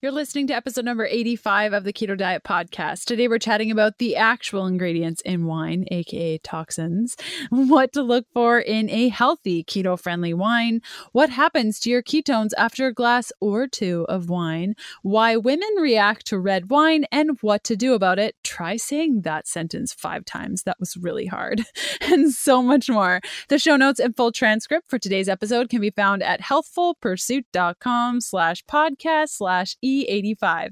You're listening to episode number 85 of the Keto Diet Podcast. Today, we're chatting about the actual ingredients in wine, aka toxins, what to look for in a healthy keto-friendly wine, what happens to your ketones after a glass or two of wine, why women react to red wine, and what to do about it. Try saying that sentence 5 times. That was really hard. And so much more. The show notes and full transcript for today's episode can be found at healthfulpursuit.com/podcast/E85. I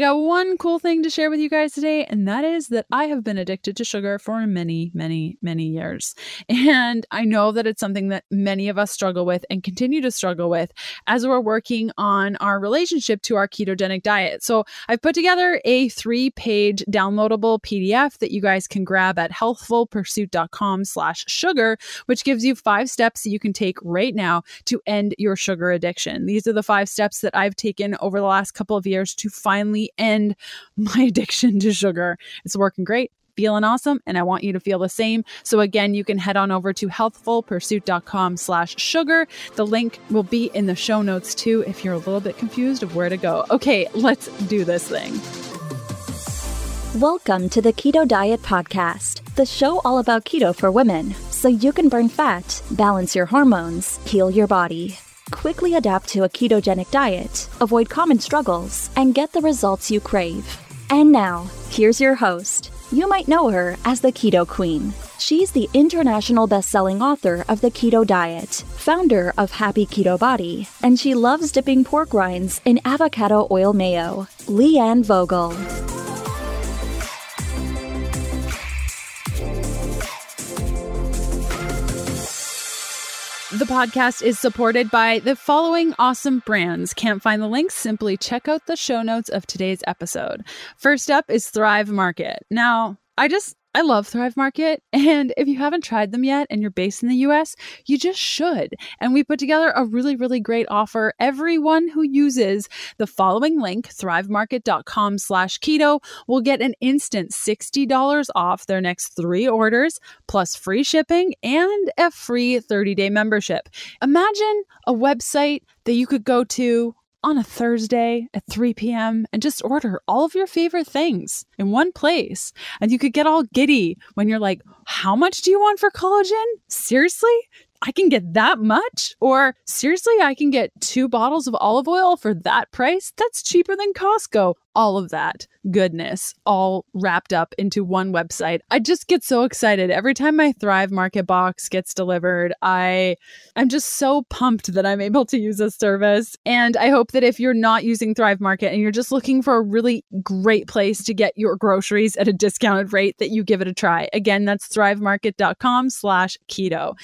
got one cool thing to share with you guys today, and that is that I have been addicted to sugar for many, many, many years. And I know that it's something that many of us struggle with and continue to struggle with as we're working on our relationship to our ketogenic diet. So I've put together a 3-page downloadable PDF that you guys can grab at healthfulpursuit.com/sugar, which gives you 5 steps that you can take right now to end your sugar addiction. These are the 5 steps that I've taken over the last couple of years to finally end my addiction to sugar. It's working great, feeling awesome, and I want you to feel the same. So again, you can head on over to healthfulpursuit.com/sugar. The link will be in the show notes too, if you're a little bit confused of where to go. Okay, let's do this thing. Welcome to the Keto Diet Podcast, the show all about keto for women, so you can burn fat, balance your hormones, heal your body, quickly adapt to a ketogenic diet, avoid common struggles, and get the results you crave. And now, here's your host. You might know her as the Keto Queen. She's the international best-selling author of The Keto Diet, founder of Happy Keto Body, and she loves dipping pork rinds in avocado oil mayo, Leanne Vogel. The podcast is supported by the following awesome brands. Can't find the links? Simply check out the show notes of today's episode. First up is Thrive Market. Now, I love Thrive Market, and if you haven't tried them yet and you're based in the US, you just should. And we put together a really, really great offer. Everyone who uses the following link, thrivemarket.com/keto, will get an instant $60 off their next 3 orders, plus free shipping and a free 30-day membership. Imagine a website that you could go to on a Thursday at 3 p.m. and just order all of your favorite things in one place. And you could get all giddy when you're like, how much do you want for collagen? Seriously? I can get that much? Or seriously, I can get 2 bottles of olive oil for that price? That's cheaper than Costco. All of that goodness, all wrapped up into one website. I just get so excited. Every time my Thrive Market box gets delivered, I'm just so pumped that I'm able to use this service. And I hope that if you're not using Thrive Market and you're just looking for a really great place to get your groceries at a discounted rate, that you give it a try. Again, that's thrivemarket.com/keto.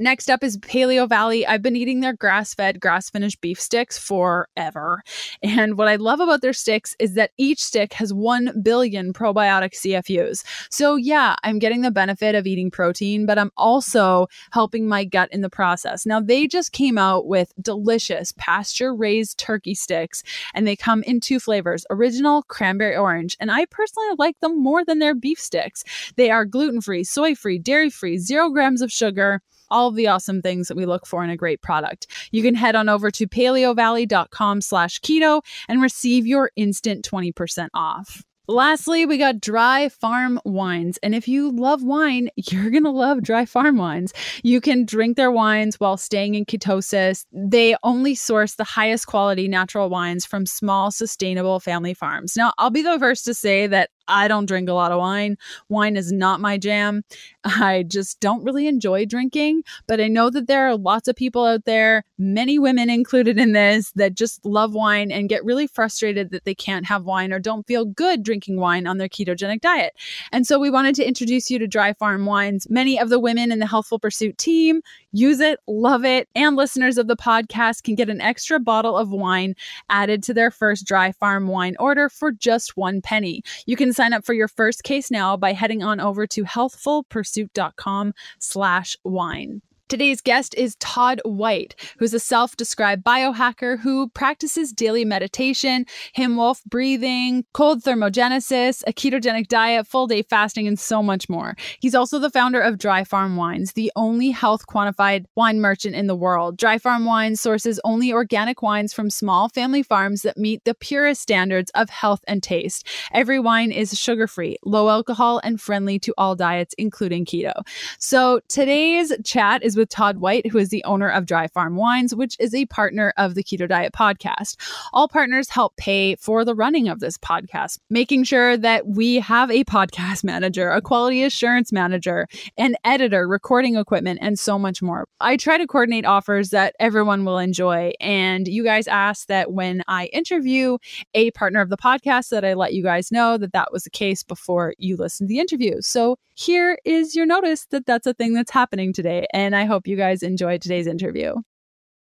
Next up is Paleo Valley. I've been eating their grass-fed, grass-finished beef sticks forever. And what I love about their sticks is that each stick has 1 billion probiotic CFUs. So yeah, I'm getting the benefit of eating protein, but I'm also helping my gut in the process. Now, they just came out with delicious pasture-raised turkey sticks, and they come in 2 flavors, original, cranberry orange. And I personally like them more than their beef sticks. They are gluten-free, soy-free, dairy-free, 0 grams of sugar, all of the awesome things that we look for in a great product. You can head on over to paleovalley.com/keto and receive your instant 20% off. Lastly, we got Dry Farm Wines. And if you love wine, you're going to love Dry Farm Wines. You can drink their wines while staying in ketosis. They only source the highest quality natural wines from small, sustainable family farms. Now, I'll be the first to say that I don't drink a lot of wine. Wine is not my jam. I just don't really enjoy drinking, but I know that there are lots of people out there, many women included in this, that just love wine and get really frustrated that they can't have wine or don't feel good drinking wine on their ketogenic diet. And so we wanted to introduce you to Dry Farm Wines. Many of the women in the Healthful Pursuit team use it, love it, and listeners of the podcast can get an extra bottle of wine added to their first Dry Farm Wine order for just 1 penny. You can sign up for your first case now by heading on over to healthfulpursuit.com/wine. Today's guest is Todd White, who's a self-described biohacker who practices daily meditation, Wim Hof breathing, cold thermogenesis, a ketogenic diet, full-day fasting, and so much more. He's also the founder of Dry Farm Wines, the only health-quantified wine merchant in the world. Dry Farm Wines sources only organic wines from small family farms that meet the purest standards of health and taste. Every wine is sugar-free, low alcohol, and friendly to all diets, including keto. So today's chat is with Todd White, who is the owner of Dry Farm Wines, which is a partner of the Keto Diet Podcast. All partners help pay for the running of this podcast, making sure that we have a podcast manager, a quality assurance manager, an editor, recording equipment, and so much more. I try to coordinate offers that everyone will enjoy, and you guys asked that when I interview a partner of the podcast that I let you guys know that that was the case before you listened to the interview. So here is your notice that that's a thing that's happening today, and I hope you guys enjoyed today's interview.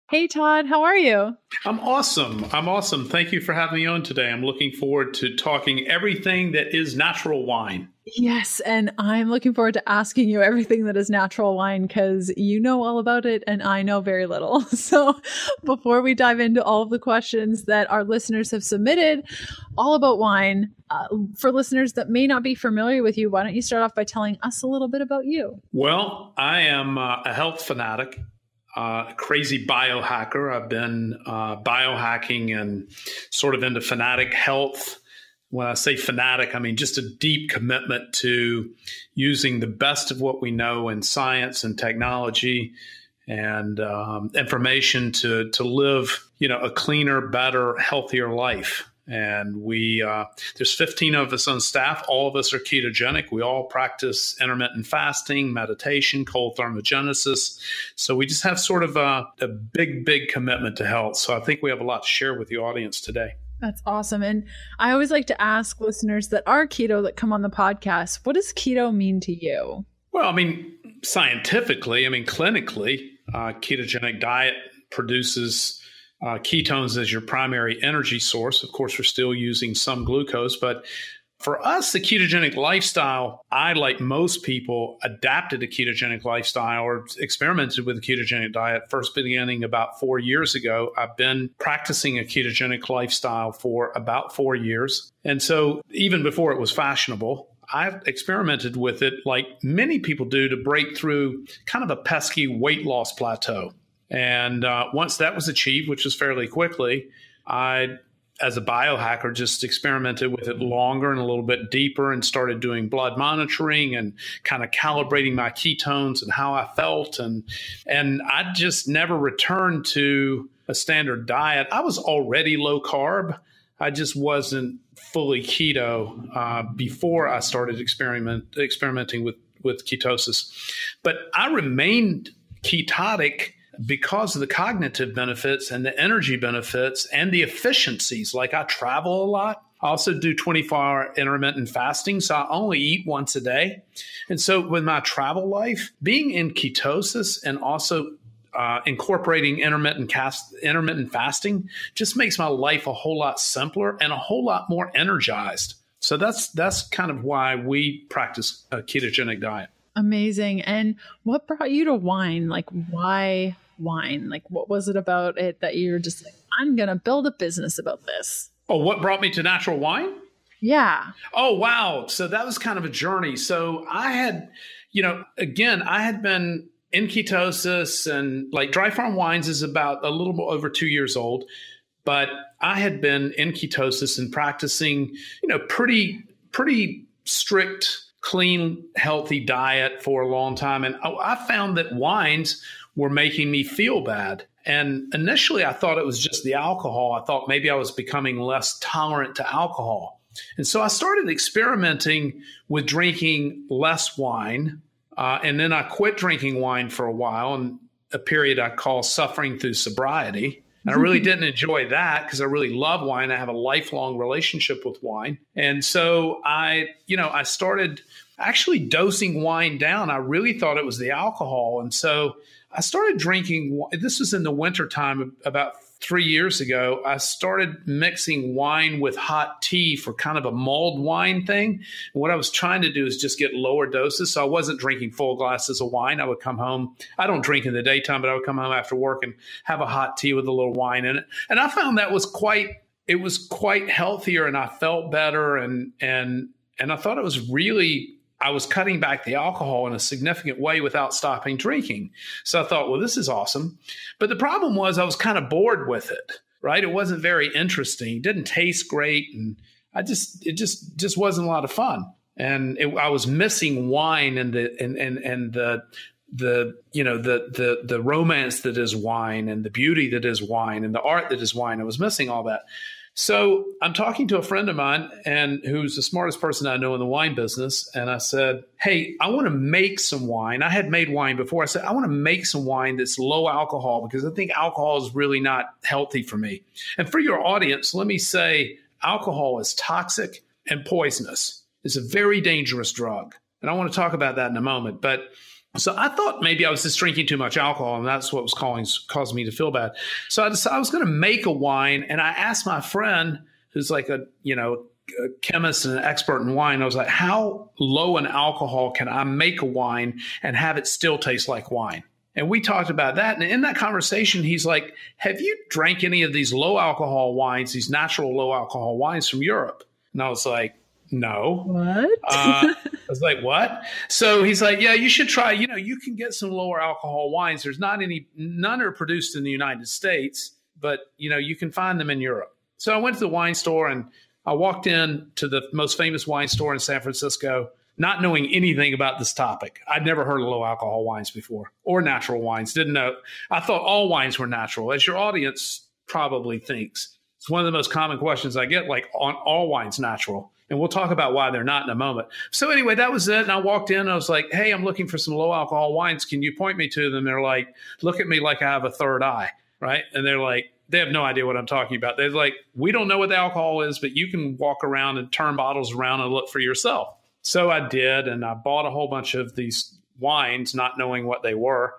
Hey, Todd, how are you? I'm awesome. Thank you for having me on today. I'm looking forward to talking everything that is natural wine. Yes, and I'm looking forward to asking you everything that is natural wine because you know all about it and I know very little. So before we dive into all of the questions that our listeners have submitted all about wine, for listeners that may not be familiar with you, why don't you start off by telling us a little bit about you? Well, I am a health fanatic. Crazy biohacker. I've been biohacking and sort of into fanatic health. When I say fanatic, I mean just a deep commitment to using the best of what we know in science and technology and information to live, a cleaner, better, healthier life. And there's 15 of us on staff. All of us are ketogenic. We all practice intermittent fasting, meditation, cold thermogenesis. So we just have sort of a big, big commitment to health. So I think we have a lot to share with the audience today. That's awesome. And I always like to ask listeners that are keto that come on the podcast, what does keto mean to you? Well, scientifically, clinically, ketogenic diet produces ketones as your primary energy source. Of course, we're still using some glucose, but for us, the ketogenic lifestyle, I, like most people, adapted a ketogenic lifestyle or experimented with a ketogenic diet first beginning about 4 years ago. I've been practicing a ketogenic lifestyle for about 4 years. And so even before it was fashionable, I've experimented with it like many people do to break through kind of a pesky weight loss plateau. And once that was achieved, which was fairly quickly, I, as a biohacker, just experimented with it longer and a little bit deeper and started doing blood monitoring and kind of calibrating my ketones and how I felt. And I just never returned to a standard diet. I was already low carb. I just wasn't fully keto before I started experimenting with ketosis. But I remained ketotic because of the cognitive benefits and the energy benefits and the efficiencies. Like I travel a lot. I also do 24-hour intermittent fasting, so I only eat once a day. And so with my travel life, being in ketosis and also incorporating intermittent fasting just makes my life a whole lot simpler and a whole lot more energized. So that's kind of why we practice a ketogenic diet. Amazing. And what brought you to wine? Like, why wine? Like, what was it about it that you're just like, I'm going to build a business about this? Oh, what brought me to natural wine? Yeah. Oh, wow. So that was kind of a journey. So I had, I had been in ketosis and like Dry Farm Wines is about a little over 2 years old, but I had been in ketosis and practicing, pretty strict, clean, healthy diet for a long time. And I found that wines were making me feel bad. And initially I thought it was just the alcohol. I thought maybe I was becoming less tolerant to alcohol. And so I started experimenting with drinking less wine. And then I quit drinking wine for a while in a period I call suffering through sobriety. And I really didn't enjoy that because I really love wine. I have a lifelong relationship with wine. And so I started actually dosing wine down. I really thought it was the alcohol. And so I started drinking. This was in the wintertime, about 3 years ago, I started mixing wine with hot tea for kind of a mulled wine thing. And what I was trying to do is just get lower doses. So I wasn't drinking full glasses of wine. I would come home. I don't drink in the daytime, but I would come home after work and have a hot tea with a little wine in it. And I found that was quite healthier, and I felt better. And I thought it was really, I was cutting back the alcohol in a significant way without stopping drinking. So I thought, well, this is awesome. But the problem was I was kind of bored with it, right? It wasn't very interesting. It didn't taste great. And it just wasn't a lot of fun. And I was missing wine and the romance that is wine, and the beauty that is wine, and the art that is wine. I was missing all that. So I'm talking to a friend of mine, and who's the smartest person I know in the wine business. And I said, hey, I want to make some wine. I had made wine before. I said, I want to make some wine that's low alcohol, because I think alcohol is really not healthy for me. And for your audience, let me say alcohol is toxic and poisonous. It's a very dangerous drug. And I want to talk about that in a moment. But so I thought maybe I was just drinking too much alcohol, and that's what was causing me to feel bad. So I decided I was going to make a wine, and I asked my friend, who's like a chemist and an expert in wine. I was like, how low in alcohol can I make a wine and have it still taste like wine? And we talked about that. And in that conversation, he's like, have you drank any of these low alcohol wines, these natural low alcohol wines from Europe? And I was like, no. What? I was like, what? So he's like, yeah, you should try, you can get some lower alcohol wines. There's none are produced in the United States, but you can find them in Europe. So I went to the wine store, and I walked in to the most famous wine store in San Francisco, not knowing anything about this topic. I'd never heard of low alcohol wines before, or natural wines. Didn't know. I thought all wines were natural, as your audience probably thinks. It's one of the most common questions I get, like, on all wines natural? And we'll talk about why they're not in a moment. So anyway, that was it. And I walked in, and I was like, hey, I'm looking for some low alcohol wines. Can you point me to them? They're like, look at me like I have a third eye, right? And they're like, they have no idea what I'm talking about. They're like, we don't know what the alcohol is, but you can walk around and turn bottles around and look for yourself. So I did. And I bought a whole bunch of these wines, not knowing what they were.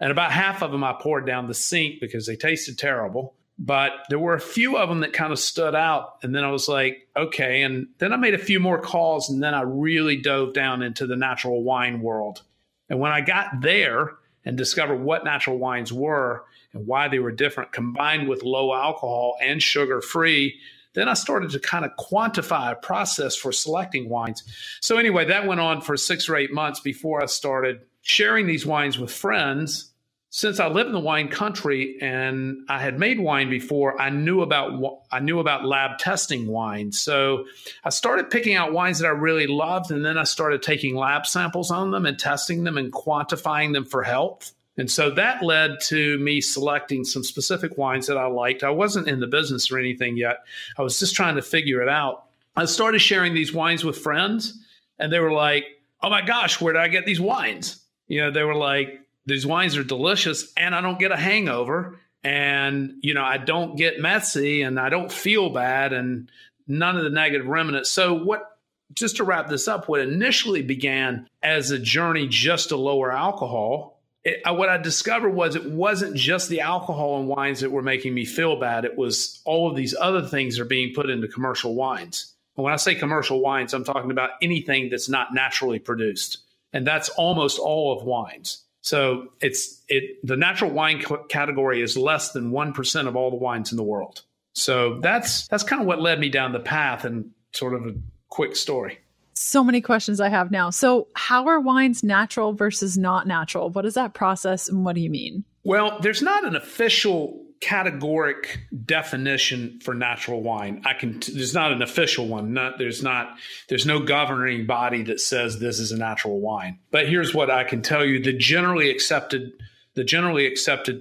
And about half of them I poured down the sink because they tasted terrible. But there were a few of them that kind of stood out. And then I was like, okay. And then I made a few more calls. And then I really dove down into the natural wine world. And when I got there and discovered what natural wines were and why they were different, combined with low alcohol and sugar-free, then I started to kind of quantify a process for selecting wines. So anyway, that went on for 6 or 8 months before I started sharing these wines with friends. Since I live in the wine country and I had made wine before, I knew about lab testing wine. So I started picking out wines that I really loved, and then I started taking lab samples on them and testing them and quantifying them for health. And so that led to me selecting some specific wines that I liked. I wasn't in the business or anything yet. I was just trying to figure it out. I started sharing these wines with friends, and they were like, oh my gosh, where did I get these wines? They were like, these wines are delicious, and I don't get a hangover, and, I don't get messy, and I don't feel bad, and none of the negative remnants. So just to wrap this up, what initially began as a journey just to lower alcohol, what I discovered was it wasn't just the alcohol and wines that were making me feel bad. It was all of these other things that are being put into commercial wines. And when I say commercial wines, I'm talking about anything that's not naturally produced. And that's almost all of wines. So the natural wine category is less than 1% of all the wines in the world. So that's kind of what led me down the path, and sort of a quick story. So many questions I have now. So how are wines natural versus not natural? What is that process, and what do you mean? Well, there's not an official categoric definition for natural wine. There's not an official one. There's no governing body that says this is a natural wine. But here's what I can tell you: the generally accepted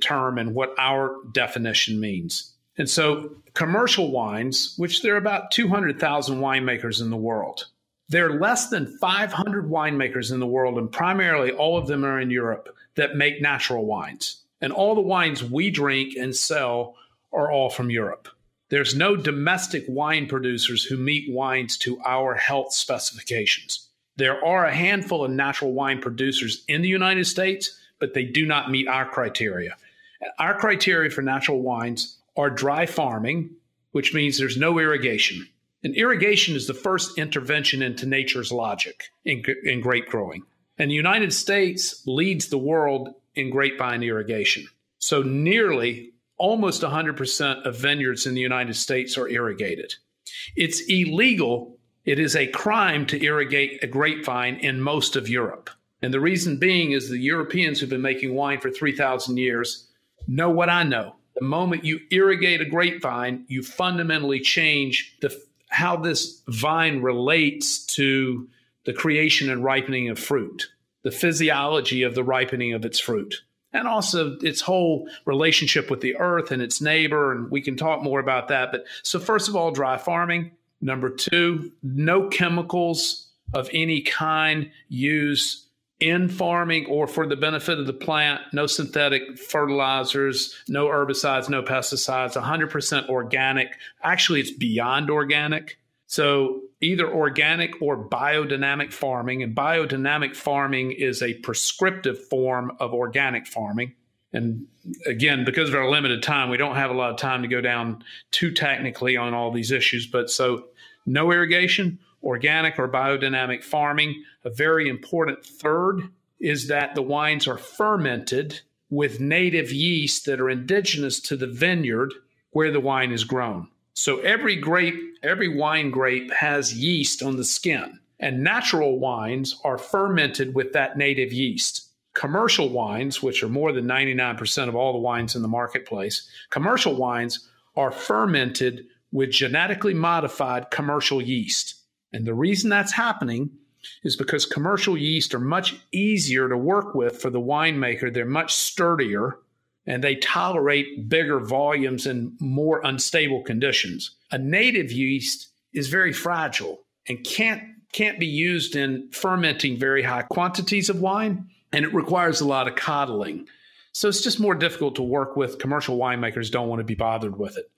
term and what our definition means. And so, commercial wines, which there are about 200,000 winemakers in the world, there are less than 500 winemakers in the world, and primarily all of them are in Europe, that make natural wines. And all the wines we drink and sell are all from Europe. There's no domestic wine producers who meet wines to our health specifications. There are a handful of natural wine producers in the United States, but they do not meet our criteria. And our criteria for natural wines are dry farming, which means there's no irrigation. And irrigation is the first intervention into nature's logic in grape growing. And the United States leads the world in grapevine irrigation. So nearly almost 100% of vineyards in the United States are irrigated. It's illegal. It is a crime to irrigate a grapevine in most of Europe. And the reason being is the Europeans who've been making wine for 3,000 years know what I know. The moment you irrigate a grapevine, you fundamentally change how this vine relates to the creation and ripening of fruit, the physiology of the ripening of its fruit, and also its whole relationship with the earth and its neighbor. And we can talk more about that. But so first of all, dry farming. Number two, no chemicals of any kind used in farming or for the benefit of the plant, no synthetic fertilizers, no herbicides, no pesticides, 100% organic. Actually, it's beyond organic. So either organic or biodynamic farming. And biodynamic farming is a prescriptive form of organic farming. And again, because of our limited time, we don't have a lot of time to go down too technically on all these issues. But so no irrigation, organic or biodynamic farming. A very important third is that the wines are fermented with native yeast that are indigenous to the vineyard where the wine is grown. So every grape, every wine grape has yeast on the skin, and natural wines are fermented with that native yeast. Commercial wines, which are more than 99% of all the wines in the marketplace, commercial wines are fermented with genetically modified commercial yeast. And the reason that's happening is because commercial yeast are much easier to work with for the winemaker. They're much sturdier, and they tolerate bigger volumes and more unstable conditions. A native yeast is very fragile and can't be used in fermenting very high quantities of wine, and it requires a lot of coddling. So it's just more difficult to work with. Commercial winemakers don't want to be bothered with it.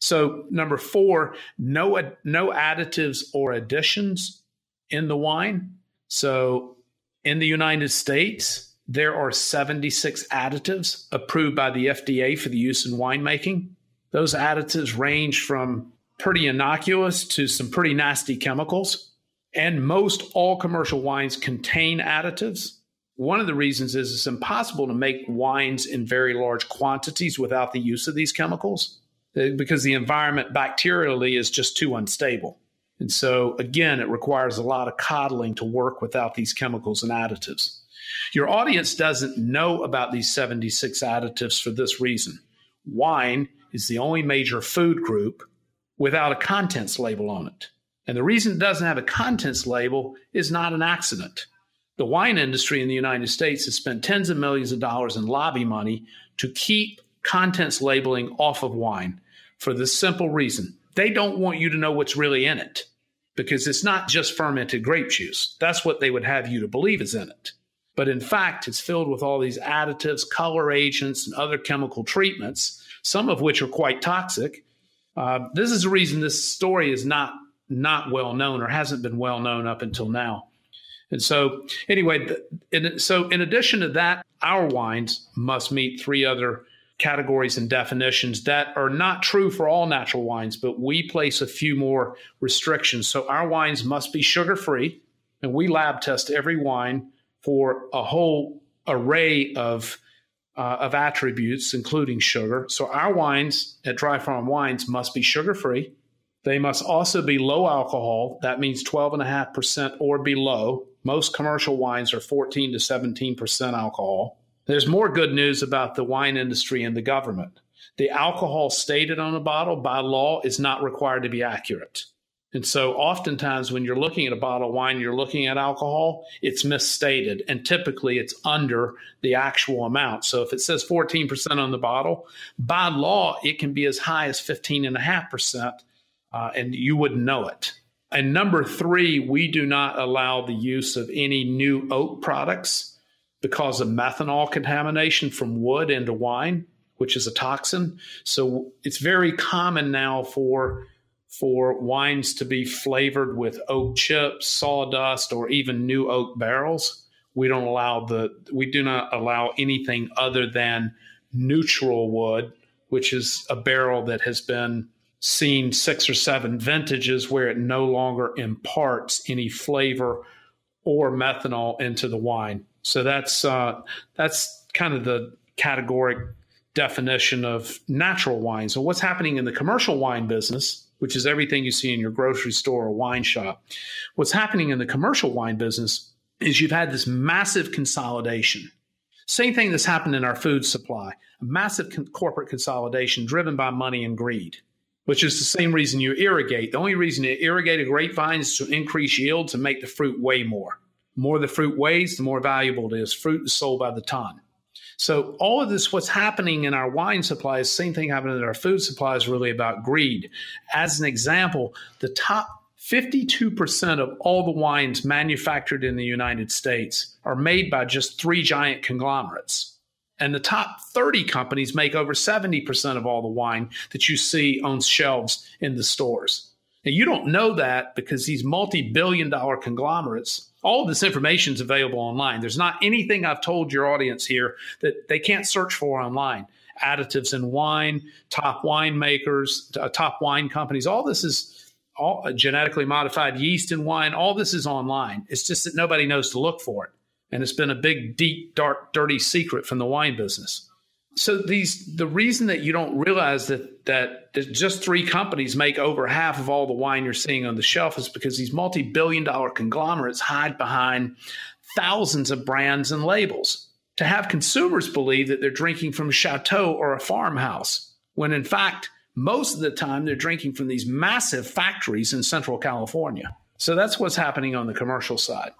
So number four, no additives or additions in the wine. So in the United States, there are 76 additives approved by the FDA for the use in winemaking. Those additives range from pretty innocuous to some pretty nasty chemicals. And most all commercial wines contain additives. One of the reasons is it's impossible to make wines in very large quantities without the use of these chemicals because the environment bacterially is just too unstable. And so, again, it requires a lot of coddling to work without these chemicals and additives. Your audience doesn't know about these 76 additives for this reason. Wine is the only major food group without a contents label on it. And the reason it doesn't have a contents label is not an accident. The wine industry in the United States has spent tens of millions of dollars in lobby money to keep contents labeling off of wine for the simple reason. They don't want you to know what's really in it because it's not just fermented grape juice. That's what they would have you to believe is in it. But in fact, it's filled with all these additives, color agents, and other chemical treatments, some of which are quite toxic. This is the reason this story is not well known or hasn't been well known up until now. And so anyway, in addition to that, our wines must meet three other categories and definitions that are not true for all natural wines, but we place a few more restrictions. So our wines must be sugar-free, and we lab test every wine for a whole array of attributes, including sugar. So our wines at Dry Farm Wines must be sugar-free. They must also be low alcohol. That means 12.5% or below. Most commercial wines are 14 to 17% alcohol. There's more good news about the wine industry and the government. The alcohol stated on a bottle by law is not required to be accurate. And so oftentimes when you're looking at a bottle of wine, you're looking at alcohol, it's misstated. And typically it's under the actual amount. So if it says 14% on the bottle, by law, it can be as high as 15.5%, and you wouldn't know it. And number three, we do not allow the use of any new oak products because of methanol contamination from wood into wine, which is a toxin. So it's very common now for wines to be flavored with oak chips, sawdust, or even new oak barrels. We do not allow anything other than neutral wood, which is a barrel that has been seen 6 or 7 vintages where it no longer imparts any flavor or methanol into the wine. So that's kind of the categoric definition of natural wine. So what's happening in the commercial wine business, which is everything you see in your grocery store or wine shop, what's happening in the commercial wine business is you've had this massive consolidation. Same thing that's happened in our food supply, a massive corporate consolidation driven by money and greed, which is the same reason you irrigate. The only reason you irrigate a grapevine is to increase yields and make the fruit weigh more. The more the fruit weighs, the more valuable it is. Fruit is sold by the ton. So all of this, what's happening in our wine supply, is the same thing happening in our food supply, is really about greed. As an example, the top 52% of all the wines manufactured in the United States are made by just 3 giant conglomerates. And the top 30 companies make over 70% of all the wine that you see on shelves in the stores. Now, you don't know that because these multi-billion-dollar conglomerates, all of this information is available online. There's not anything I've told your audience here that they can't search for online. Additives in wine, top winemakers, top wine companies, all this is... all genetically modified yeast and wine, all this is online. It's just that nobody knows to look for it. And it's been a big, deep, dark, dirty secret from the wine business. So the reason that you don't realize that just 3 companies make over half of all the wine you're seeing on the shelf is because these multi-billion-dollar conglomerates hide behind thousands of brands and labels to have consumers believe that they're drinking from a chateau or a farmhouse, when in fact, most of the time, they're drinking from these massive factories in Central California. So that's what's happening on the commercial side.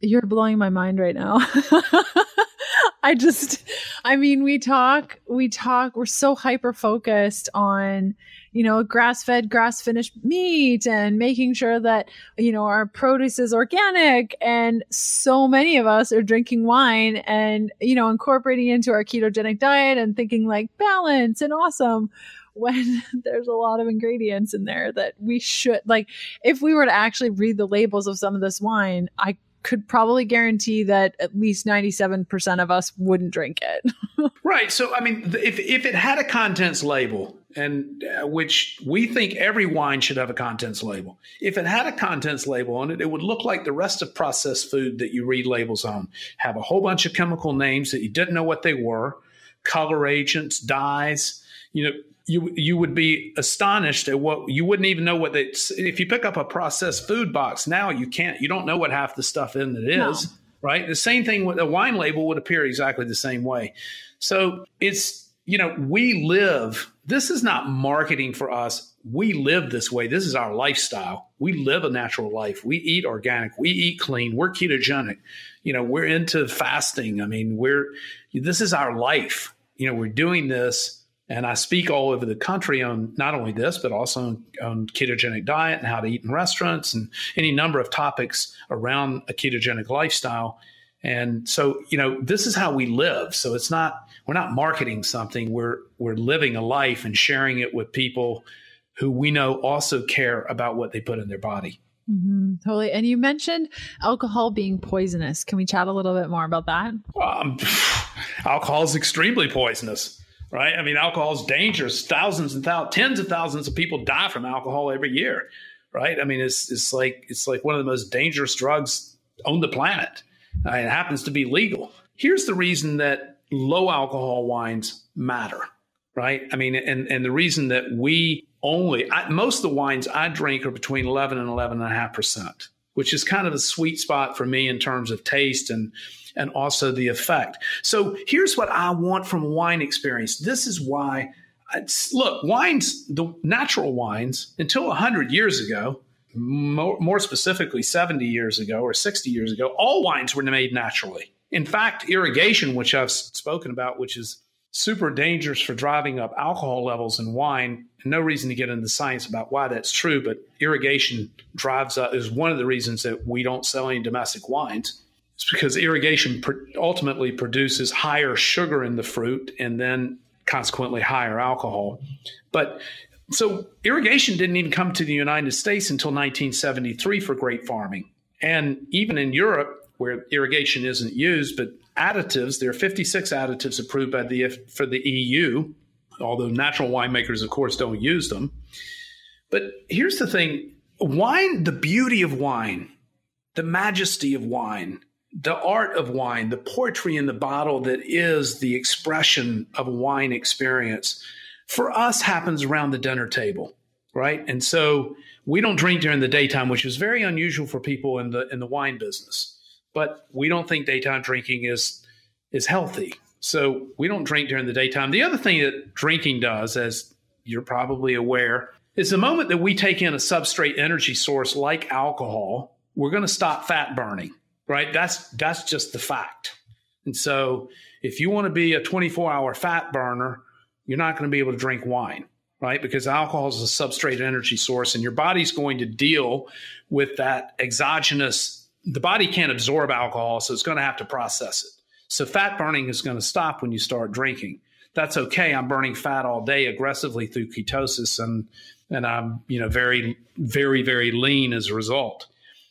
You're blowing my mind right now. I mean, we talk, we're so hyper-focused on, grass-fed, grass-finished meat and making sure that, our produce is organic. And so many of us are drinking wine and, incorporating into our ketogenic diet and thinking like balance and awesome, when there's a lot of ingredients in there that we should, like, if we were to actually read the labels of some of this wine, I could probably guarantee that at least 97% of us wouldn't drink it. Right. So, I mean, if it had a contents label, and which we think every wine should have a contents label. If it had a contents label on it, it would look like the rest of processed food that you read labels on, have a whole bunch of chemical names that you didn't know what they were, color agents, dyes, you would be astonished at what you wouldn't even know what they, if you pick up a processed food box now, you don't know what half the stuff in it is, no. Right? The same thing with a wine label would appear exactly the same way. So it's, we live, this is not marketing for us. We live this way. This is our lifestyle. We live a natural life. We eat organic. We eat clean. We're ketogenic. We're into fasting. I mean, this is our life. We're doing this. And I speak all over the country on not only this, but also on ketogenic diet and how to eat in restaurants and any number of topics around a ketogenic lifestyle. And so, this is how we live. So it's not, we're not marketing something. We're living a life and sharing it with people who we know also care about what they put in their body. Mm-hmm, totally. And you mentioned alcohol being poisonous. Can we chat a little bit more about that? Alcohol is extremely poisonous. Right? I mean, alcohol is dangerous. Tens of thousands of people die from alcohol every year. Right? I mean, it's like one of the most dangerous drugs on the planet. It happens to be legal. Here's the reason that low alcohol wines matter. Right? I mean, and the reason that most of the wines I drink are between 11 and 11.5%, which is kind of a sweet spot for me in terms of taste and also the effect. So here's what I want from a wine experience. This is why, the natural wines, until 100 years ago, more specifically 70 years ago or 60 years ago, all wines were made naturally. In fact, irrigation, which I've spoken about, which is super dangerous for driving up alcohol levels in wine, and no reason to get into science about why that's true, but irrigation is one of the reasons that we don't sell any domestic wines. It's because irrigation ultimately produces higher sugar in the fruit and then consequently higher alcohol. But so irrigation didn't even come to the United States until 1973 for grape farming. And even in Europe, where irrigation isn't used, but additives, there are 56 additives approved by for the EU although natural winemakers, of course, don't use them. But here's the thing. Wine, the beauty of wine, the majesty of wine, the art of wine, the poetry in the bottle that is the expression of a wine experience, for us happens around the dinner table, right? And so we don't drink during the daytime, which is very unusual for people in the wine business. But we don't think daytime drinking is healthy. So we don't drink during the daytime. The other thing that drinking does, as you're probably aware, is the moment that we take in a substrate energy source like alcohol, we're going to stop fat burning, right? That's just the fact. And so if you want to be a 24-hour fat burner, you're not going to be able to drink wine, right? Because alcohol is a substrate energy source, and your body's going to deal with that exogenous. The body can't absorb alcohol, so it's going to have to process it. So fat burning is going to stop when you start drinking. That's okay. I'm burning fat all day aggressively through ketosis, and I'm, very, very, very lean as a result.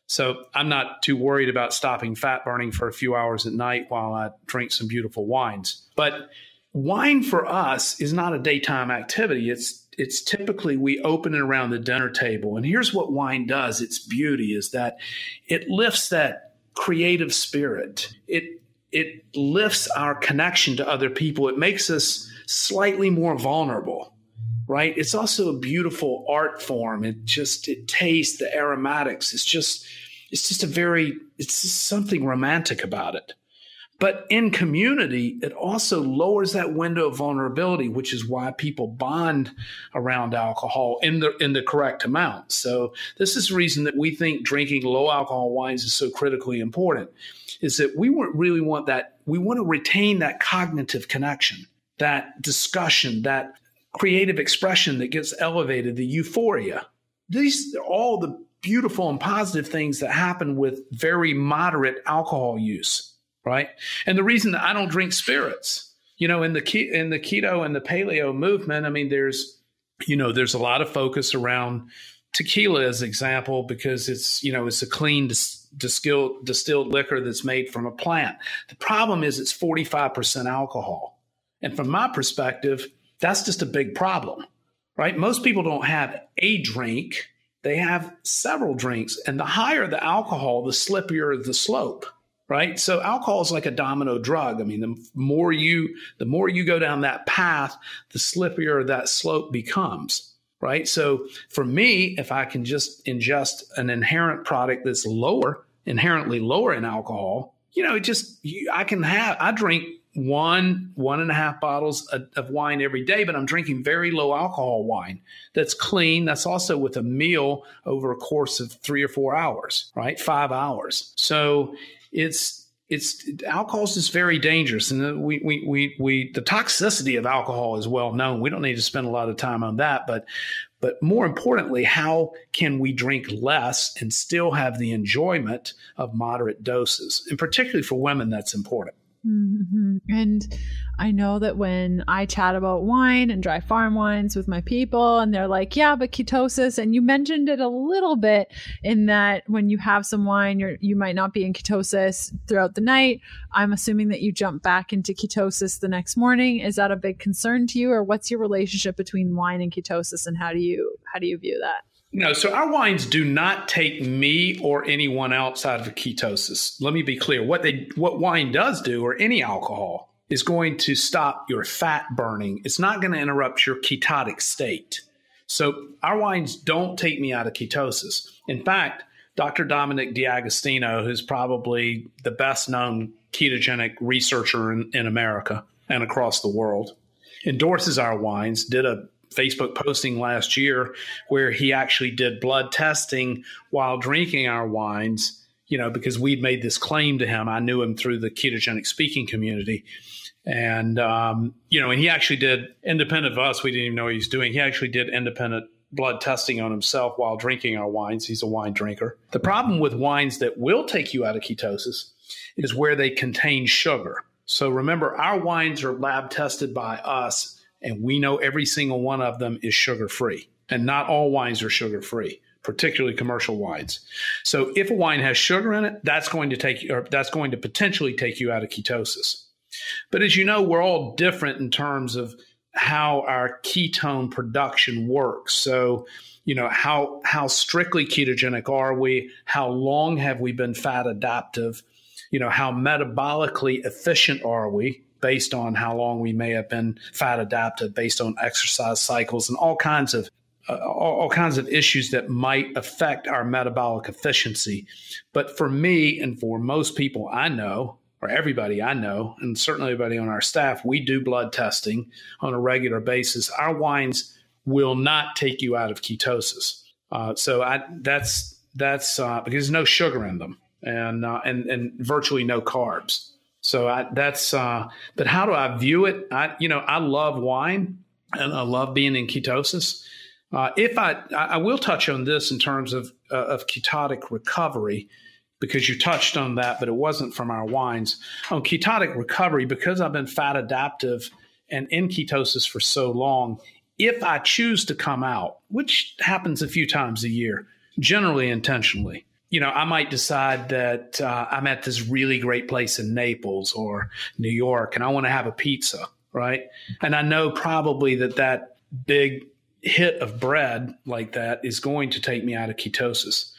So I'm not too worried about stopping fat burning for a few hours at night while I drink some beautiful wines. But wine for us is not a daytime activity. It's typically we open it around the dinner table. And here's what wine does. Its beauty is that it lifts that creative spirit. It lifts our connection to other people. It makes us slightly more vulnerable, right? It's also a beautiful art form. It tastes, the aromatics. It's just something romantic about it. But in community, it also lowers that window of vulnerability, which is why people bond around alcohol in the correct amount. So this is the reason that we think drinking low alcohol wines is so critically important, is that we really want that. We want to retain that cognitive connection, that discussion, that creative expression that gets elevated, the euphoria. These are all the beautiful and positive things that happen with very moderate alcohol use. Right. And the reason that I don't drink spirits, in the keto and the paleo movement, there's a lot of focus around tequila as an example, because it's a clean distilled liquor that's made from a plant. The problem is it's 45% alcohol. And from my perspective, that's just a big problem. Right. Most people don't have a drink. They have several drinks. And the higher the alcohol, the slippier the slope. Right. So alcohol is like a domino drug. The more you go down that path, the slippier that slope becomes. Right. So for me, if I can just ingest an inherent product that's inherently lower in alcohol, I drink one and a half bottles of wine every day, but I'm drinking very low alcohol wine that's clean. That's also with a meal over a course of 3 or 4 hours, right? 5 hours. So it's alcohol is just very dangerous, and the toxicity of alcohol is well known. We don't need to spend a lot of time on that, but more importantly, how can we drink less and still have the enjoyment of moderate doses? And particularly for women, that's important. Mm-hmm. And I know that when I chat about wine and dry farm wines with my people, and they're like, yeah, but ketosis, and you mentioned it a little bit in that when you have some wine, you might not be in ketosis throughout the night. I'm assuming that you jump back into ketosis the next morning. Is that a big concern to you, or what's your relationship between wine and ketosis, and how do you view that? No, so our wines do not take me or anyone else out of ketosis. Let me be clear. What wine does do, or any alcohol, is going to stop your fat burning. It's not going to interrupt your ketotic state. So our wines don't take me out of ketosis. In fact, Dr. Dominic D'Agostino, who's probably the best known ketogenic researcher in America and across the world, endorses our wines, did a Facebook posting last year where he actually did blood testing while drinking our wines, because we'd made this claim to him. I knew him through the ketogenic speaking community. And, and he actually did, independent of us, we didn't even know what he was doing. He actually did independent blood testing on himself while drinking our wines. He's a wine drinker. The problem with wines that will take you out of ketosis is where they contain sugar. So remember, our wines are lab tested by us, and we know every single one of them is sugar-free. And not all wines are sugar-free, particularly commercial wines. So if a wine has sugar in it, that's going to potentially take you out of ketosis. But as you know, we're all different in terms of how our ketone production works. So, you know, how strictly ketogenic are we? How long have we been fat adaptive? You know, how metabolically efficient are we based on how long we may have been fat adaptive, based on exercise cycles and all kinds of issues that might affect our metabolic efficiency. But for me and for most people I know, or everybody I know, and certainly everybody on our staff, we do blood testing on a regular basis. Our wines will not take you out of ketosis. So that's because there's no sugar in them and virtually no carbs. But how do I view it? I love wine and I love being in ketosis. I will touch on this in terms of ketotic recovery, because you touched on that, but it wasn't from our wines. On ketotic recovery, because I've been fat adaptive and in ketosis for so long, if I choose to come out, which happens a few times a year, generally intentionally, you know, I might decide that I'm at this really great place in Naples or New York, and I want to have a pizza, right? And I know probably that big hit of bread like that is going to take me out of ketosis.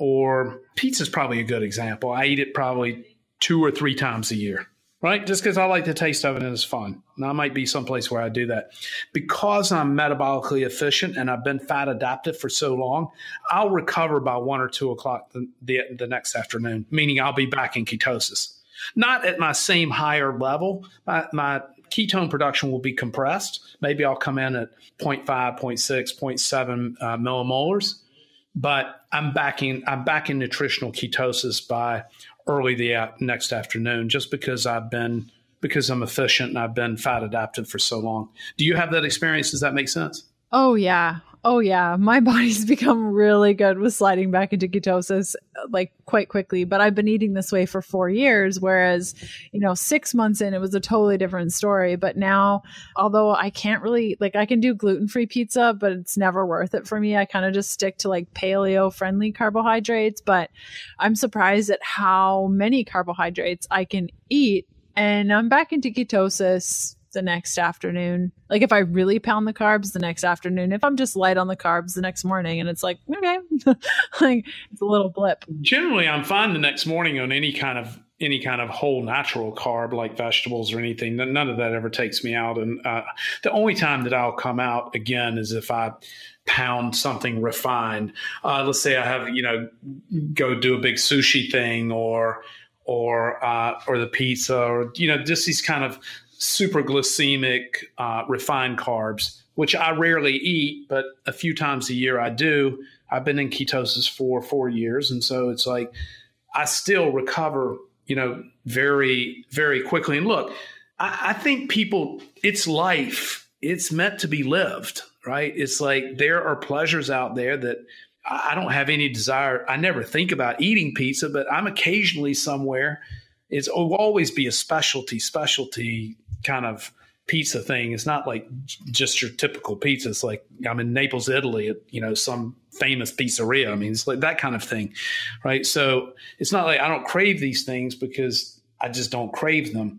Or pizza is probably a good example. I eat it probably 2 or 3 times a year, right? Just because I like the taste of it and it's fun. And I might be someplace where I do that. Because I'm metabolically efficient and I've been fat adaptive for so long, I'll recover by 1 or 2 o'clock the next afternoon, meaning I'll be back in ketosis. Not at my same higher level. My ketone production will be compressed. Maybe I'll come in at 0.5, 0.6, 0.7 millimolars. But I'm back in nutritional ketosis by early the next afternoon, just because I'm efficient and I've been fat adaptive for so long. Do you have that experience? Does that make sense? Oh yeah. My body's become really good with sliding back into ketosis like quite quickly, but I've been eating this way for 4 years. Whereas, you know, 6 months in, it was a totally different story. But now, although I can't really, like, I can do gluten-free pizza, but it's never worth it for me. I kind of just stick to like paleo friendly carbohydrates, but I'm surprised at how many carbohydrates I can eat. And I'm back into ketosis the next afternoon. Like if I really pound the carbs the next afternoon, if I'm just light on the carbs the next morning, and it's like, okay, like it's a little blip. Generally, I'm fine the next morning on any kind of whole natural carb like vegetables or anything. None of that ever takes me out. And the only time that I'll come out again is if I pound something refined. Let's say I have, you know, go do a big sushi thing or the pizza or, you know, just these kind of super glycemic, refined carbs, which I rarely eat, but a few times a year I do. I've been in ketosis for 4 years. And so it's like, I still recover, you know, very, very quickly. And look, I think people, it's life, it's meant to be lived, right? It's like, there are pleasures out there that I don't have any desire. I never think about eating pizza, but I'm occasionally somewhere. It will always be a specialty kind of pizza thing. It's not like just your typical pizza. It's like I'm in Naples, Italy, at, you know, some famous pizzeria. I mean, it's like that kind of thing, right? So it's not like I don't crave these things because I just don't crave them.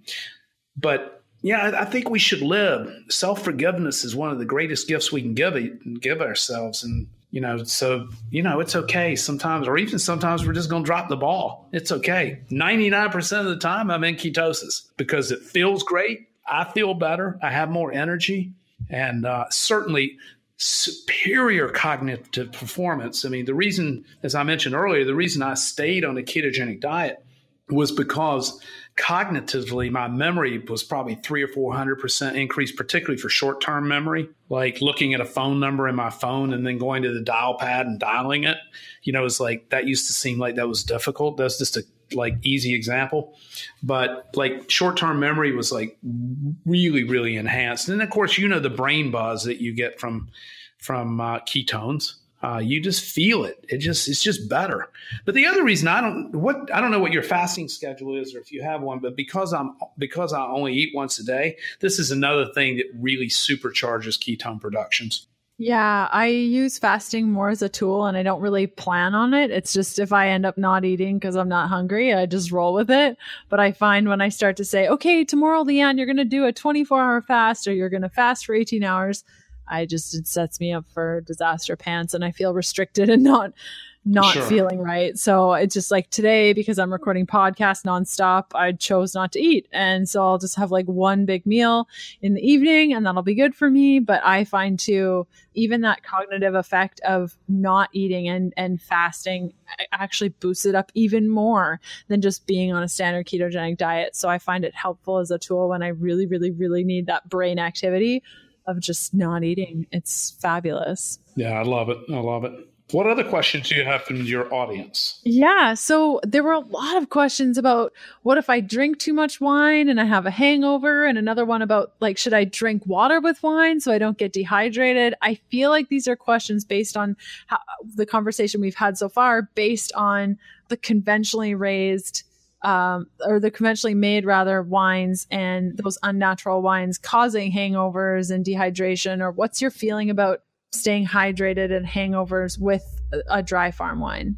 But yeah, I think we should live. Self-forgiveness is one of the greatest gifts we can give ourselves. And, you know, so, you know, it's okay sometimes, or even sometimes we're just going to drop the ball. It's okay. 99% of the time I'm in ketosis because it feels great. I feel better. I have more energy and certainly superior cognitive performance. I mean, the reason, as I mentioned earlier, the reason I stayed on a ketogenic diet was because cognitively, my memory was probably 300 or 400% increase, particularly for short-term memory, like looking at a phone number in my phone and then going to the dial pad and dialing it. You know, it's like that used to seem like that was difficult. That's just a like easy example. But like short-term memory was like really, really enhanced. And of course, you know, the brain buzz that you get from ketones. You just feel it. It's just better. But the other reason I don't know what your fasting schedule is or if you have one, but because I only eat once a day, this is another thing that really supercharges ketone productions. Yeah, I use fasting more as a tool and I don't really plan on it. It's just if I end up not eating because I'm not hungry, I just roll with it. But I find when I start to say, okay, tomorrow, Leanne, you're going to do a 24-hour fast or you're going to fast for 18 hours, it sets me up for disaster pants and I feel restricted and not sure. Feeling right. So it's just like today, because I'm recording podcasts nonstop, I chose not to eat. And so I'll just have like one big meal in the evening and that'll be good for me. But I find too, even that cognitive effect of not eating and fasting actually boosts it up even more than just being on a standard ketogenic diet. So I find it helpful as a tool when I really, really, really need that brain activity of just not eating. It's fabulous. Yeah, I love it. I love it. What other questions do you have from your audience? Yeah. So there were a lot of questions about what if I drink too much wine and I have a hangover, and another one about like, should I drink water with wine so I don't get dehydrated? I feel like these are questions based on how, the conversation we've had so far, based on the conventionally raised or the conventionally made rather wines and those unnatural wines causing hangovers and dehydration, or what's your feeling about staying hydrated and hangovers with a dry farm wine?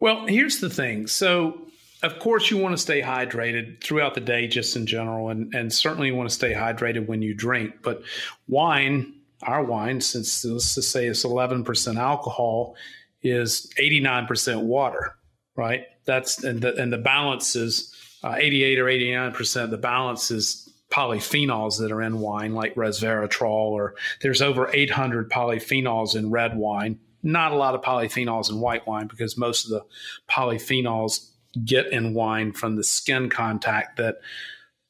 Well, here's the thing. So of course you want to stay hydrated throughout the day, just in general. And certainly you want to stay hydrated when you drink, but wine, our wine, since let's just say it's 11% alcohol, is 89% water, right? That's, and the balance is 88 or 89%. The balance is polyphenols that are in wine, like resveratrol, or there's over 800 polyphenols in red wine. Not a lot of polyphenols in white wine because most of the polyphenols get in wine from the skin contact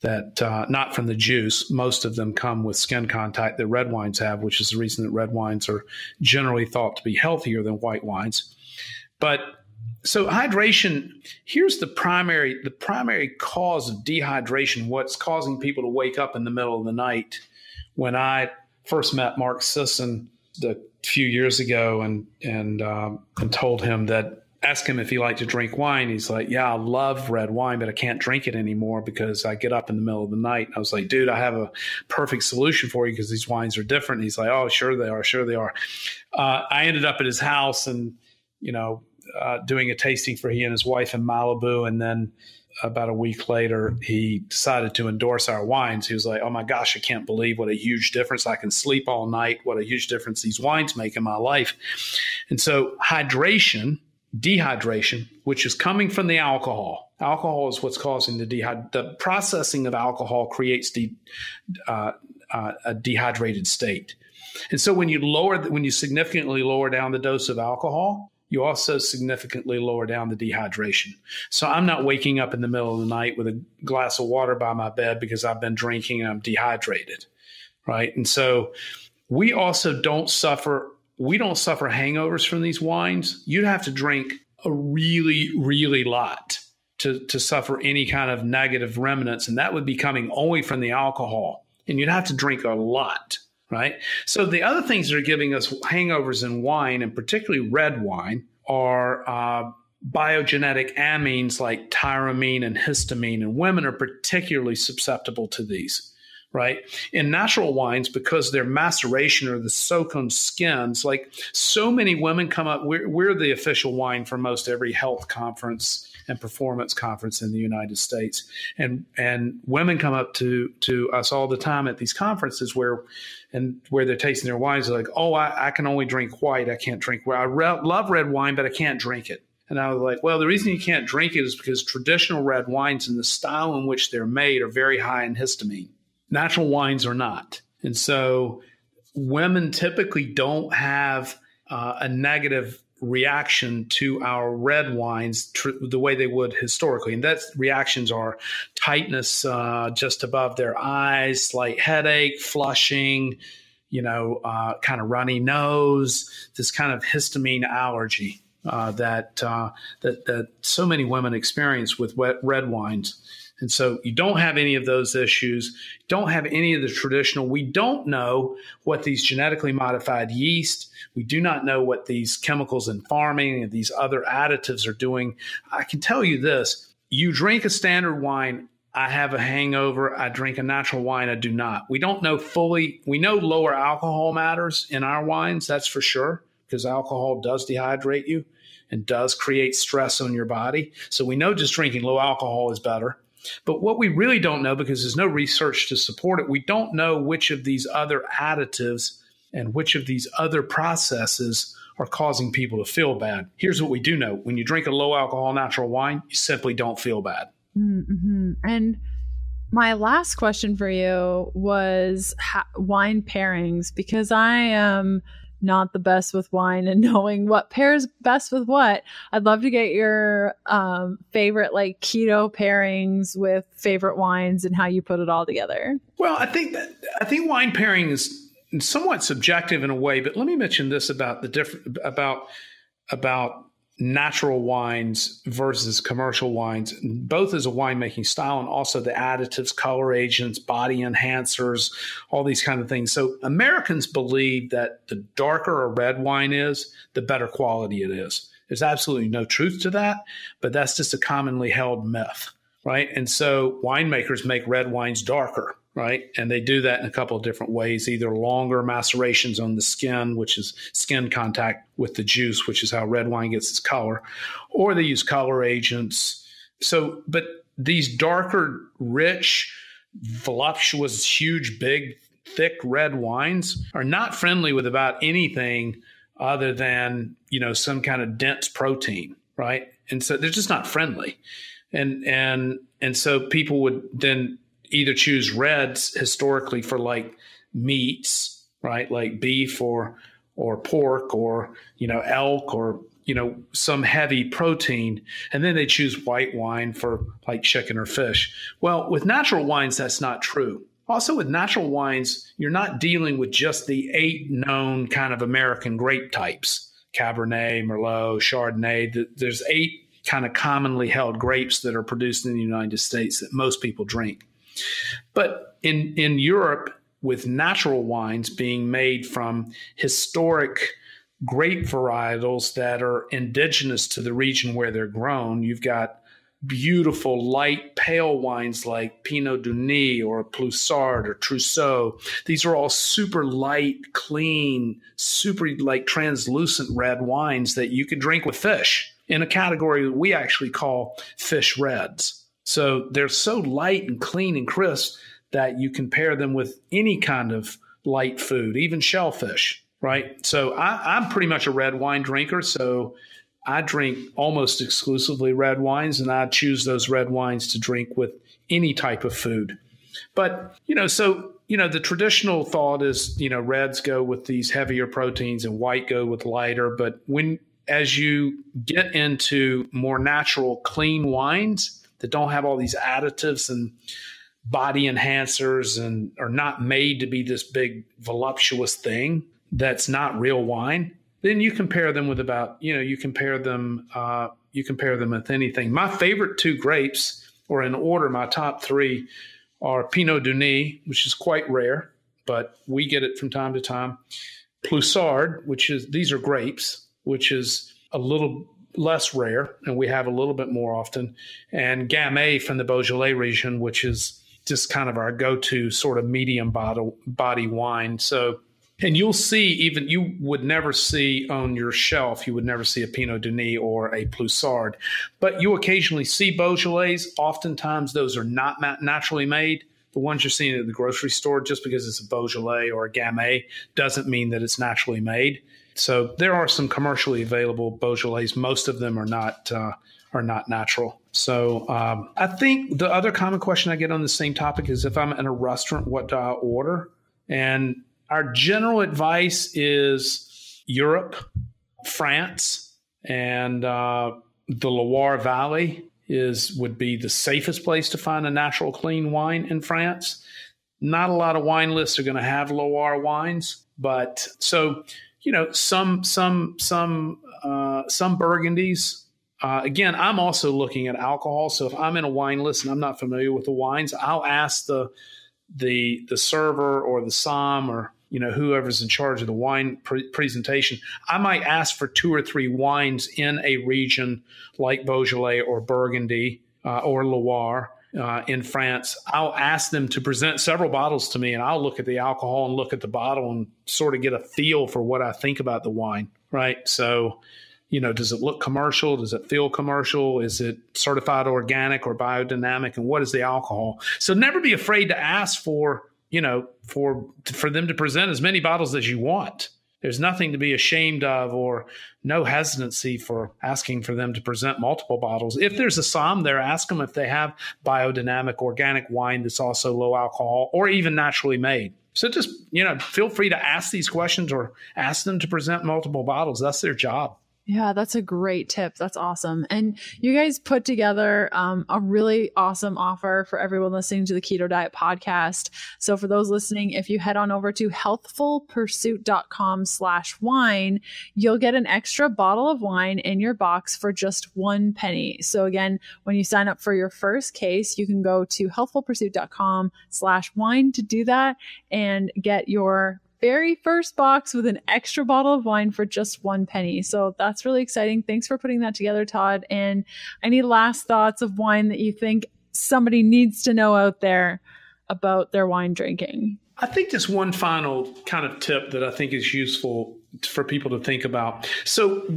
that not from the juice. Most of them come with skin contact that red wines have, which is the reason that red wines are generally thought to be healthier than white wines. But so hydration, here's the primary cause of dehydration, what's causing people to wake up in the middle of the night. When I first met Mark Sisson a few years ago and told him that, asked him if he liked to drink wine. He's like, yeah, I love red wine, but I can't drink it anymore because I get up in the middle of the night. And I was like, dude, I have a perfect solution for you because these wines are different. And he's like, oh, sure they are. Sure they are. I ended up at his house and, you know, doing a tasting for he and his wife in Malibu. And then about a week later, he decided to endorse our wines. He was like, oh my gosh, I can't believe what a huge difference. I can sleep all night. What a huge difference these wines make in my life. And so hydration, dehydration, which is coming from the alcohol. Alcohol is what's causing the dehydration. The processing of alcohol creates a dehydrated state. And so when you significantly lower down the dose of alcohol, you also significantly lower down the dehydration. So I'm not waking up in the middle of the night with a glass of water by my bed because I've been drinking and I'm dehydrated, right? And so we also don't suffer hangovers from these wines. You'd have to drink a really, really lot to suffer any kind of negative remnants, and that would be coming only from the alcohol. And you'd have to drink a lot. Right. So the other things that are giving us hangovers in wine, and particularly red wine, are biogenetic amines like tyramine and histamine. And women are particularly susceptible to these. Right. In natural wines, because their maceration or the soak on skins, like so many women come up, we're the official wine for most every health conference and performance conference in the United States. And women come up to us all the time at these conferences where they're tasting their wines. They're like, oh, I can only drink white. I can't drink white. I love red wine, but I can't drink it. And I was like, well, the reason you can't drink it is because traditional red wines and the style in which they're made are very high in histamine. Natural wines are not. And so women typically don't have a negative reaction to our red wines the way they would historically. And that's reactions are tightness just above their eyes, slight headache, flushing, kind of runny nose, this kind of histamine allergy that so many women experience with red wines. And so you don't have any of those issues, don't have any of the traditional. We don't know what these genetically modified yeast, we do not know what these chemicals in farming and these other additives are doing. I can tell you this, you drink a standard wine I have a hangover, I drink a natural wine, I do not. We don't know fully. We know lower alcohol matters in our wines, that's for sure, because alcohol does dehydrate you and does create stress on your body. So we know just drinking low alcohol is better. But what we really don't know, because there's no research to support it, we don't know which of these other additives and which of these other processes are causing people to feel bad. Here's what we do know. When you drink a low alcohol natural wine, you simply don't feel bad. Mm-hmm. And my last question for you was wine pairings, because I am not the best with wine and knowing what pairs best with what. I'd love to get your favorite like keto pairings with favorite wines and how you put it all together. Well, I think wine pairing is somewhat subjective in a way, but let me mention this about the about natural wines versus commercial wines, both as a winemaking style and also the additives, color agents, body enhancers, all these kind of things. So Americans believe that the darker a red wine is, the better quality it is. There's absolutely no truth to that, but that's just a commonly held myth, right? And so winemakers make red wines darker, right? And they do that in a couple of different ways, either longer macerations on the skin, which is skin contact with the juice, which is how red wine gets its color, or they use color agents. So, but these darker, rich, voluptuous, huge, big, thick red wines are not friendly with about anything other than, some kind of dense protein, right? And so they're just not friendly. And so people would then either choose reds historically for like meats, right? Like beef or pork or, elk or, some heavy protein. And then they choose white wine for like chicken or fish. Well, with natural wines, that's not true. Also with natural wines, you're not dealing with just the 8 known kind of American grape types, Cabernet, Merlot, Chardonnay. There's 8 kind of commonly held grapes that are produced in the United States that most people drink. But in Europe, with natural wines being made from historic grape varietals that are indigenous to the region where they're grown, you've got beautiful, light, pale wines like Pinot d'Aunis or Ploussard or Trousseau. These are all super light, clean, super like translucent red wines that you could drink with fish in a category that we actually call fish reds. So they're so light and clean and crisp that you can pair them with any kind of light food, even shellfish, right? So I'm pretty much a red wine drinker. So I drink almost exclusively red wines, and I choose those red wines to drink with any type of food. But, the traditional thought is, reds go with these heavier proteins and white go with lighter. But as you get into more natural, clean wines that don't have all these additives and body enhancers and are not made to be this big voluptuous thing that's not real wine, then you compare them with you compare them with anything. My favorite 2 grapes, or in order, my top 3 are Pinot d'Aunis, which is quite rare, but we get it from time to time. Ploussard, these are grapes, which is a little less rare, and we have a little bit more often, and Gamay from the Beaujolais region, which is just kind of our go-to sort of medium body wine. So, and you'll see, even you would never see on your shelf, you would never see a Pinot d'Aunis or a Ploussard, but you occasionally see Beaujolais. Oftentimes those are not naturally made. The ones you're seeing at the grocery store, just because it's a Beaujolais or a Gamay doesn't mean that it's naturally made. So there are some commercially available Beaujolais. Most of them are not natural. So I think the other common question I get on the same topic is, if I'm in a restaurant, what do I order? And our general advice is Europe, France, and the Loire Valley would be the safest place to find a natural, clean wine in France. Not a lot of wine lists are going to have Loire wines, but so. Some Burgundies. Again, I'm also looking at alcohol. So if I'm in a wine list and I'm not familiar with the wines, I'll ask the server or the somm or, whoever's in charge of the wine presentation. I might ask for 2 or 3 wines in a region like Beaujolais or Burgundy or Loire, in France, I'll ask them to present several bottles to me, and I'll look at the alcohol and look at the bottle and sort of get a feel for what I think about the wine, right? So, you know, does it look commercial? Does it feel commercial? Is it certified organic or biodynamic? And what is the alcohol? So never be afraid to ask for, you know, for them to present as many bottles as you want. There's nothing to be ashamed of, or no hesitancy for asking for them to present multiple bottles. If there's a SOM there, ask them if they have biodynamic organic wine that's also low alcohol or even naturally made. So just, you know, feel free to ask these questions or ask them to present multiple bottles. That's their job. Yeah, that's a great tip. That's awesome. And you guys put together a really awesome offer for everyone listening to the Keto Diet Podcast. So for those listening, if you head on over to healthfulpursuit.com/wine, you'll get an extra bottle of wine in your box for just $0.01. So again, when you sign up for your first case, you can go to healthfulpursuit.com/wine to do that and get your very first box with an extra bottle of wine for just $0.01. So that's really exciting. Thanks for putting that together, Todd. And any last thoughts of wine that you think somebody needs to know out there about their wine drinking? I think just one final kind of tip that I think is useful for people to think about. So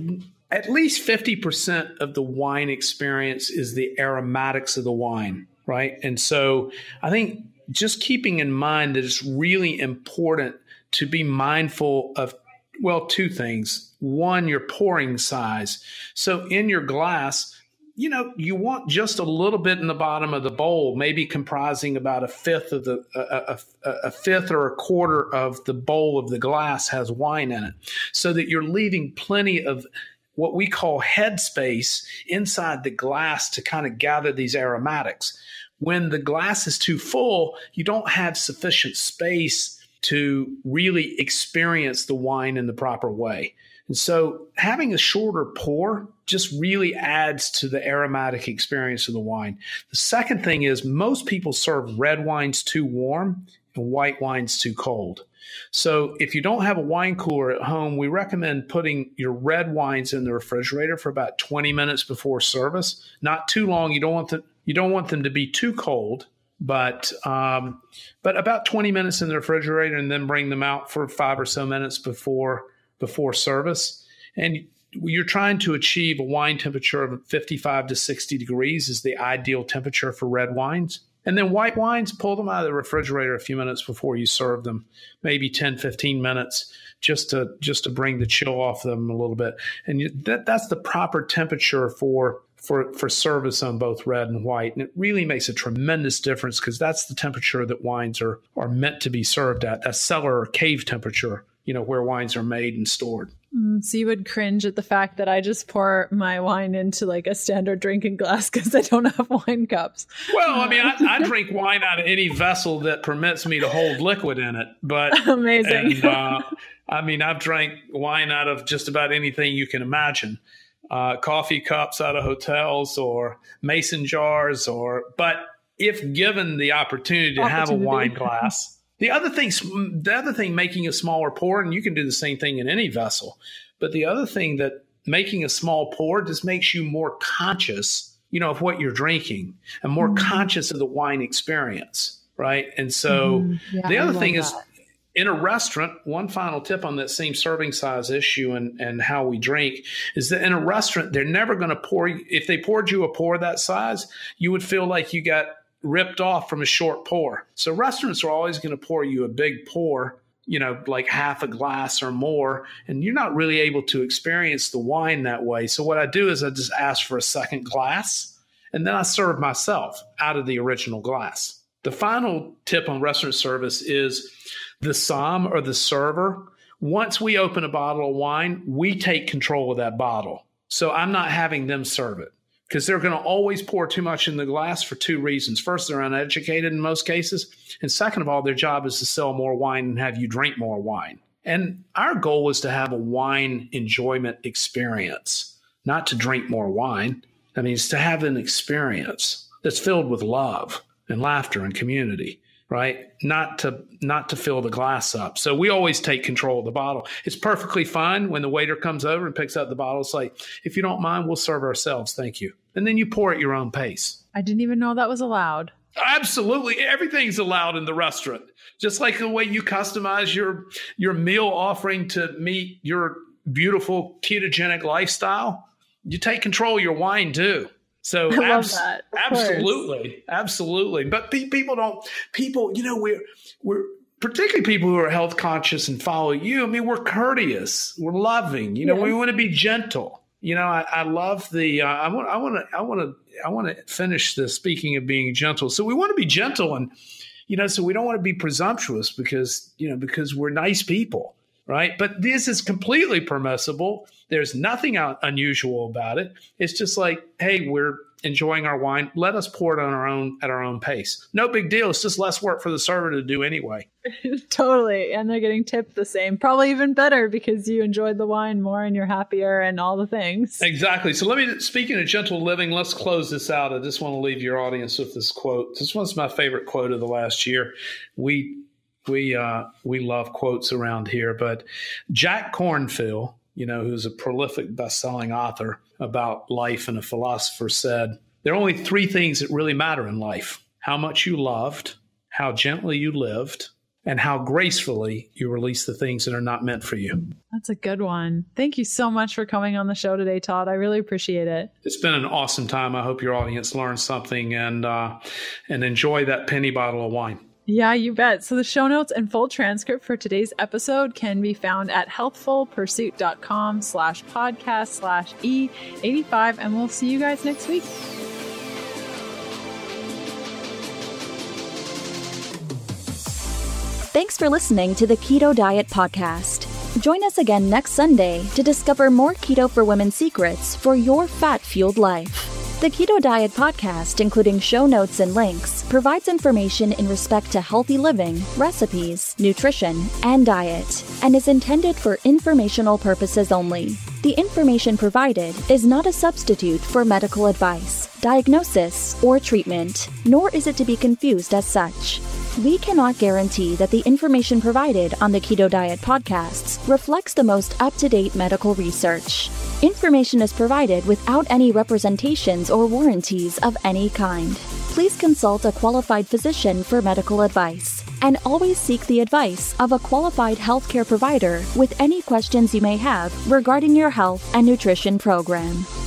at least 50% of the wine experience is the aromatics of the wine, right? And so I think just keeping in mind that it's really important to be mindful of, well, two things. One, your pouring size. So in your glass, you know, you want just a little bit in the bottom of the bowl, maybe comprising about a fifth or a quarter of the bowl of the glass has wine in it, so that you're leaving plenty of what we call headspace inside the glass to kind of gather these aromatics. When the glass is too full, you don't have sufficient space to really experience the wine in the proper way. And so having a shorter pour just really adds to the aromatic experience of the wine. The second thing is most people serve red wines too warm and white wines too cold. So if you don't have a wine cooler at home, we recommend putting your red wines in the refrigerator for about 20 minutes before service. Not too long. You don't want them to be too cold. But about 20 minutes in the refrigerator, and then bring them out for 5 or so minutes before service. And you're trying to achieve a wine temperature of 55 to 60 degrees is the ideal temperature for red wines. And then white wines, pull them out of the refrigerator a few minutes before you serve them, maybe 10, 15 minutes just to bring the chill off them a little bit. And that's the proper temperature for service on both red and white. And it really makes a tremendous difference, because that's the temperature that wines are meant to be served at, a cellar or cave temperature, you know, where wines are made and stored. So you would cringe at the fact that I just pour my wine into like a standard drinking glass because I don't have wine cups. Well, I mean, I drink wine out of any vessel that permits me to hold liquid in it. But amazing. And, I mean, I've drank wine out of just about anything you can imagine. Coffee cups out of hotels or mason jars, but if given the opportunity to have a wine glass, the other thing making a smaller pour, and you can do the same thing in any vessel, but the other thing that making a small pour just makes you more conscious, you know, of what you're drinking and more conscious of the wine experience. Right. And so yeah, the other thing is, in a restaurant, one final tip on that same serving size issue and how we drink is that in a restaurant, they're never going to pour you. If they poured you a pour that size, you would feel like you got ripped off from a short pour. So restaurants are always going to pour you a big pour, you know, like half a glass or more, and you're not really able to experience the wine that way. So what I do is I just ask for a second glass, and then I serve myself out of the original glass. The final tip on restaurant service is the SOM or the server. Once we open a bottle of wine, we take control of that bottle. So I'm not having them serve it, because they're going to always pour too much in the glass for two reasons. First, they're uneducated in most cases. And second of all, their job is to sell more wine and have you drink more wine. And our goal is to have a wine enjoyment experience, not to drink more wine. I mean, it's to have an experience that's filled with love and laughter and community. right? Not to fill the glass up. So we always take control of the bottle. It's perfectly fine when the waiter comes over and picks up the bottle. It's like, if you don't mind, we'll serve ourselves. Thank you. And then you pour at your own pace. I didn't even know that was allowed. Absolutely. Everything's allowed in the restaurant. Just like the way you customize your meal offering to meet your beautiful ketogenic lifestyle, you take control of your wine too. So I love that. Absolutely. But we're particularly people who are health conscious and follow you. I mean, we're courteous, we're loving, we want to be gentle. I love the, I want to finish this speaking of being gentle. So we want to be gentle and, so we don't want to be presumptuous because we're nice people, right? But this is completely permissible. There's nothing unusual about it. It's just like, hey, we're enjoying our wine. Let us pour it on at our own pace. No big deal. It's just less work for the server to do anyway. Totally. And they're getting tipped the same, probably even better because you enjoyed the wine more and you're happier and all the things. Exactly. So speaking of gentle living, let's close this out. I just want to leave your audience with this quote. This one's my favorite quote of the last year. We love quotes around here, but Jack Kornfield, who's a prolific best-selling author about life and a philosopher, said, there are only three things that really matter in life: how much you loved, how gently you lived, and how gracefully you release the things that are not meant for you. That's a good one. Thank you so much for coming on the show today, Todd. I really appreciate it. It's been an awesome time. I hope your audience learned something and enjoy that penny bottle of wine. Yeah, you bet. So the show notes and full transcript for today's episode can be found at healthfulpursuit.com/podcast/E85. And we'll see you guys next week. Thanks for listening to the Keto Diet Podcast. Join us again next Sunday to discover more Keto for Women secrets for your fat-fueled life. The Keto Diet Podcast, including show notes and links, provides information in respect to healthy living, recipes, nutrition, and diet, and is intended for informational purposes only. The information provided is not a substitute for medical advice, diagnosis, or treatment, nor is it to be confused as such. We cannot guarantee that the information provided on the Keto Diet Podcasts reflects the most up-to-date medical research. Information is provided without any representations or warranties of any kind. Please consult a qualified physician for medical advice, and always seek the advice of a qualified healthcare provider with any questions you may have regarding your health and nutrition program.